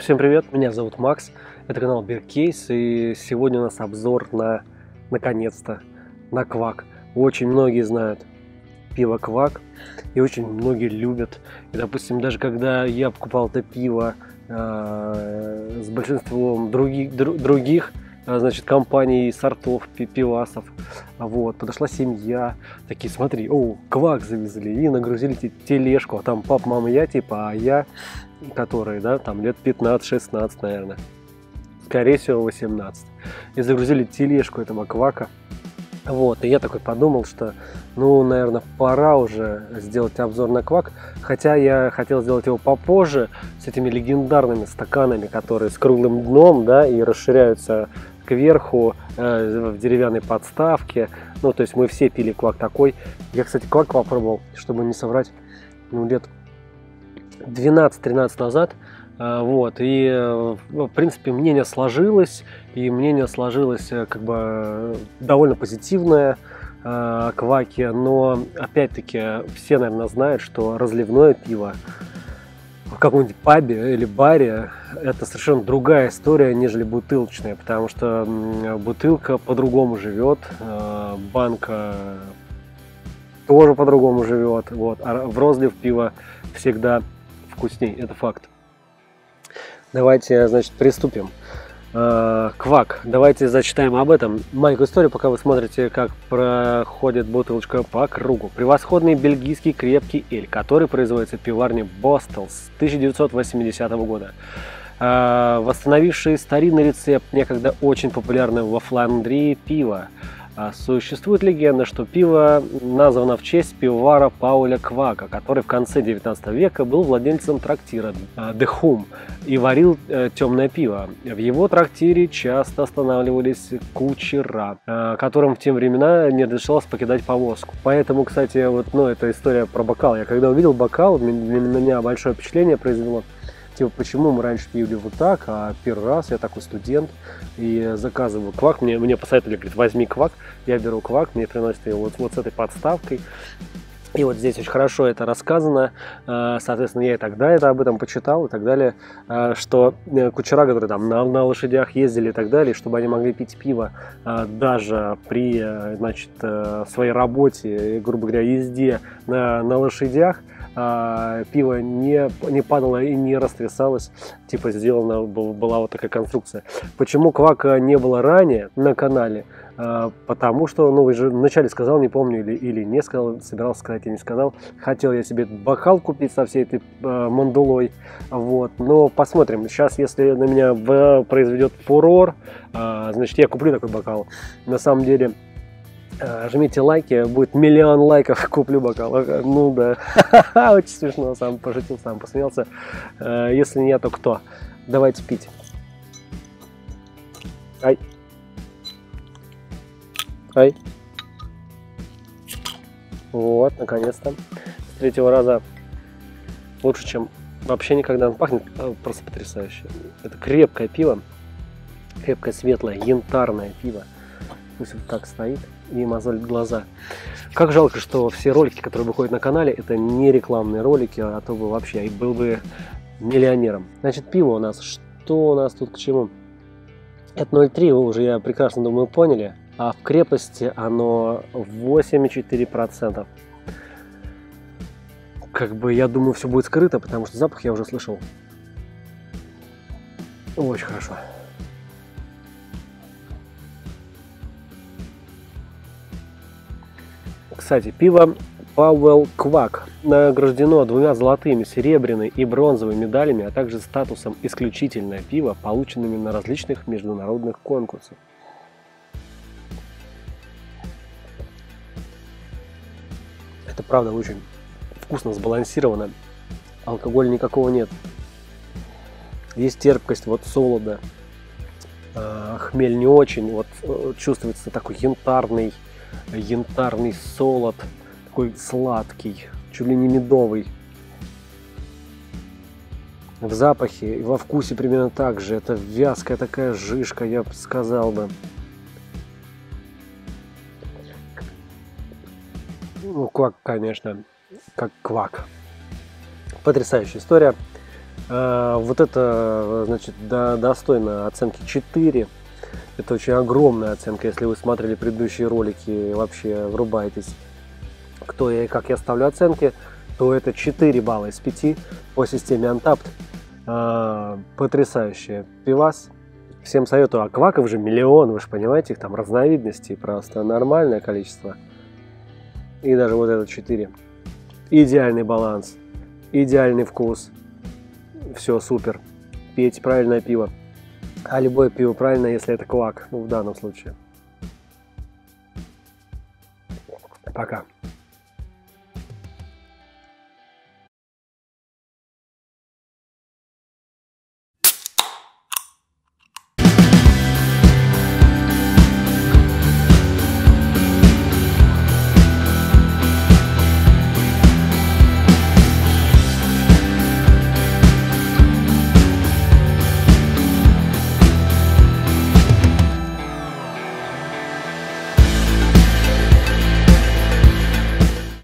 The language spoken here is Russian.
Всем привет, меня зовут Макс, это канал Beer Case, и сегодня у нас обзор на, наконец-то, на Квак. Очень многие знают пиво Квак, и очень многие любят. И, допустим, даже когда я покупал это пиво с большинством других значит, компаний, сортов, пивасов, вот, подошла семья, такие, смотри, о, Квак завезли, и нагрузили тележку, а там пап, мама, я, типа, а я, который, да, там лет 15-16, наверное, скорее всего, 18, и загрузили тележку этого Квака, вот, и я такой подумал, что, ну, наверное, пора уже сделать обзор на Квак, хотя я хотел сделать его попозже, с этими легендарными стаканами, которые с круглым дном, да, и расширяются кверху в деревянной подставке, ну, то есть мы все пили Квак такой. Я, кстати, Квак попробовал, чтобы не соврать, ну, лет 12-13 назад, вот, и, в принципе, мнение сложилось, как бы довольно позитивное о Кваке, но, опять-таки, все, наверное, знают, что разливное пиво в каком-нибудь пабе или баре это совершенно другая история, нежели бутылочная, потому что бутылка по-другому живет, банка тоже по-другому живет, вот, а в розлив пива всегда вкусней, это факт. Давайте, значит, приступим. Квак, давайте зачитаем об этом. Маленькую историю, пока вы смотрите, как проходит бутылочка по кругу. Превосходный бельгийский крепкий эль, который производится в пиварне Bosteels с 1980 года. Восстановивший старинный рецепт некогда очень популярного во Фландрии пива. Существует легенда, что пиво названо в честь пивовара Пауля Квака, который в конце 19 века был владельцем трактира Де Хум и варил темное пиво. В его трактире часто останавливались кучера, которым в те времена не разрешалось покидать повозку. Поэтому, кстати, вот, ну, это история про бокал. Я когда увидел бокал, для меня большое впечатление произвело. Типа, почему мы раньше пили вот так, а первый раз я такой студент и заказываю Квак, мне посоветовали, говорит, возьми Квак, я беру Квак, мне приносят его вот с этой подставкой, и вот здесь очень хорошо это рассказано, соответственно, я и тогда это об этом почитал и так далее, что кучера, которые там на лошадях ездили и так далее, чтобы они могли пить пиво даже при, значит, своей работе, грубо говоря, езде на лошадях, пиво не падало и не растрясалось, типа сделана была вот такая конструкция. Почему Квака не было ранее на канале? Потому что, ну, же вначале сказал, не помню, или не сказал, собирался сказать, я не сказал. Хотел я себе бокал купить со всей этой мандулой, вот. Но посмотрим, сейчас, если на меня произведет фурор, значит, я куплю такой бокал. На самом деле, жмите лайки, будет миллион лайков, куплю бокал. Ну да, очень смешно, сам пошутил, сам посмеялся. Если не я, то кто? Давайте пить. Ай. Ай. Вот, наконец-то. С третьего раза лучше, чем вообще никогда. Он пахнет просто потрясающе. Это крепкое пиво, крепкое, светлое, янтарное пиво. Пусть вот так стоит и мозолит глаза. Как жалко, что все ролики, которые выходят на канале, это не рекламные ролики, а то бы вообще и был бы миллионером. Значит, пиво у нас. Что у нас тут к чему? Это 0,3, вы уже, я прекрасно думаю, поняли. А в крепости оно 8,4%. Как бы, я думаю, все будет скрыто, потому что запах я уже слышал. Очень хорошо. Кстати, пиво Пауль Квак награждено 2 золотыми, серебряной и бронзовой медалями, а также статусом «Исключительное пиво», полученными на различных международных конкурсах. Это правда очень вкусно, сбалансировано, алкоголя никакого нет. Есть терпкость, вот солода, хмель не очень, вот чувствуется такой янтарный солод, такой сладкий, чуть ли не медовый. В запахе и во вкусе примерно так же. Это вязкая такая жижка, я бы сказал бы. Ну, Квак, конечно, как Квак. Потрясающая история. Вот это, значит, достойно оценки 4. Это очень огромная оценка. Если вы смотрели предыдущие ролики, вообще врубаетесь, кто я и как я ставлю оценки, то это 4 балла из 5 по системе Untapped. Потрясающая пивас. Всем советую. А кваков же миллион, вы же понимаете, их там разновидностей просто нормальное количество. И даже вот это 4. Идеальный баланс, идеальный вкус. Все супер. Пейте правильное пиво. А любое пиво правильно, если это квак, ну, в данном случае. Пока.